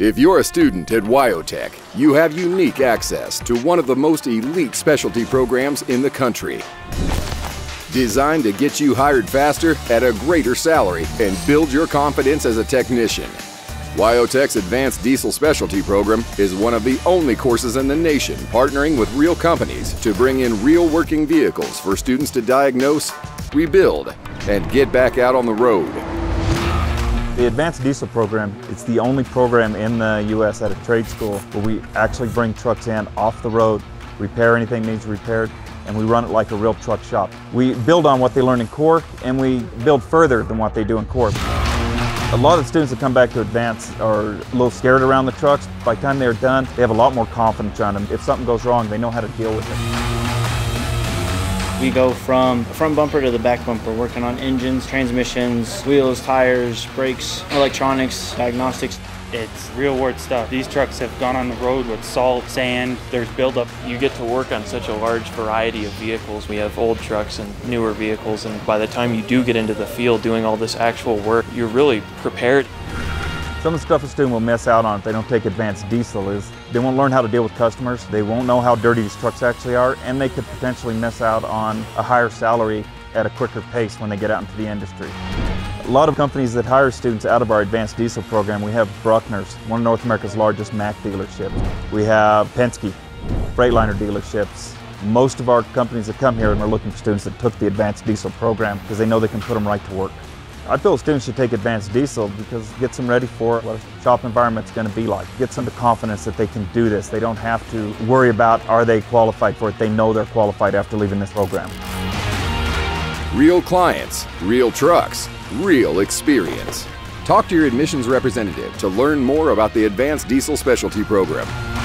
If you're a student at WyoTech, you have unique access to one of the most elite specialty programs in the country. Designed to get you hired faster at a greater salary and build your confidence as a technician. WyoTech's Advanced Diesel Specialty Program is one of the only courses in the nation partnering with real companies to bring in real working vehicles for students to diagnose, rebuild, and get back out on the road. The Advanced Diesel Program, it's the only program in the U.S. at a trade school where we actually bring trucks in off the road, repair anything needs repaired, and we run it like a real truck shop. We build on what they learn in core, and we build further than what they do in core. A lot of the students that come back to Advanced are a little scared around the trucks. By the time they're done, they have a lot more confidence on them. If something goes wrong, they know how to deal with it. We go from the front bumper to the back bumper, working on engines, transmissions, wheels, tires, brakes, electronics, diagnostics. It's real-world stuff. These trucks have gone on the road with salt, sand, there's buildup. You get to work on such a large variety of vehicles. We have old trucks and newer vehicles, and by the time you do get into the field doing all this actual work, you're really prepared. Some of the stuff a student will miss out on if they don't take Advanced Diesel is they won't learn how to deal with customers, they won't know how dirty these trucks actually are, and they could potentially miss out on a higher salary at a quicker pace when they get out into the industry. A lot of companies that hire students out of our Advanced Diesel program, we have Bruckner's, one of North America's largest Mack dealerships. We have Penske, Freightliner dealerships. Most of our companies that come here and are looking for students that took the Advanced Diesel program because they know they can put them right to work. I feel students should take Advanced Diesel because it gets them ready for what a shop environment's going to be like. It gets them the confidence that they can do this. They don't have to worry about are they qualified for it. They know they're qualified after leaving this program. Real clients, real trucks, real experience. Talk to your admissions representative to learn more about the Advanced Diesel Specialty Program.